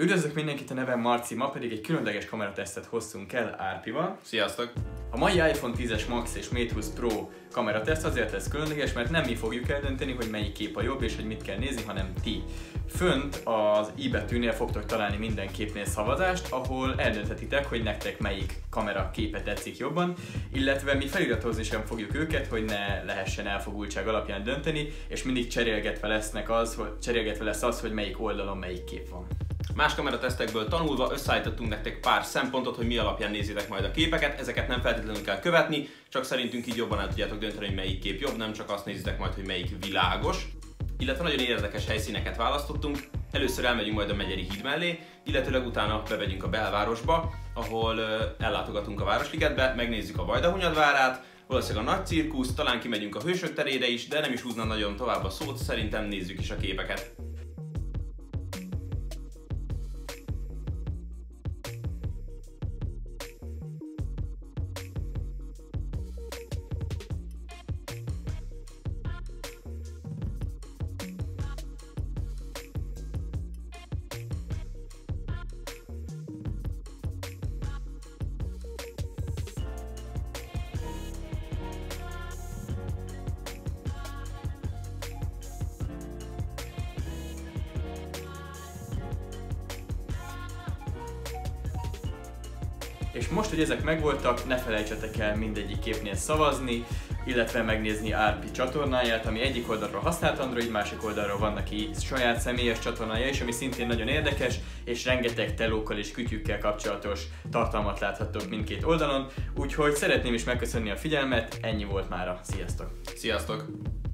Üdvözlök mindenkit, a nevem Marci, ma pedig egy különleges kameratesztet hoztunk el Árpival. Sziasztok! A mai iPhone XS Max és Mate 20 Pro kamerateszt azért lesz különleges, mert nem mi fogjuk eldönteni, hogy melyik kép a jobb és hogy mit kell nézni, hanem ti. Fönt az i betűnél fogtok találni minden képnél szavazást, ahol eldönthetitek, hogy nektek melyik kamera képe tetszik jobban, illetve mi feliratozni sem fogjuk őket, hogy ne lehessen elfogultság alapján dönteni, és mindig cserélgetve lesz az, hogy melyik oldalon melyik kép van. Más kameratesztekből tanulva összeállítottunk nektek pár szempontot, hogy mi alapján nézitek majd a képeket, ezeket nem feltétlenül kell követni, csak szerintünk így jobban el tudjátok dönteni, hogy melyik kép jobb, nem csak azt nézitek majd, hogy melyik világos. Illetve nagyon érdekes helyszíneket választottunk, először elmegyünk majd a Megyeri híd mellé, illetőleg utána bemegyünk a belvárosba, ahol ellátogatunk a Városligetbe, megnézzük a Vajdahunyad várát, valószínűleg a nagy cirkuszt, talán kimegyünk a Hősök terére is, de nem is húznám nagyon tovább a szót, szerintem nézzük is a képeket. És most, hogy ezek megvoltak, ne felejtsetek el mindegyik képnél szavazni, illetve megnézni Árpi csatornáját, ami egyik oldalról használt Android, másik oldalról van neki saját személyes csatornája is, ami szintén nagyon érdekes, és rengeteg telókkal és kütyükkel kapcsolatos tartalmat láthattok mindkét oldalon, úgyhogy szeretném is megköszönni a figyelmet, ennyi volt mára, sziasztok! Sziasztok!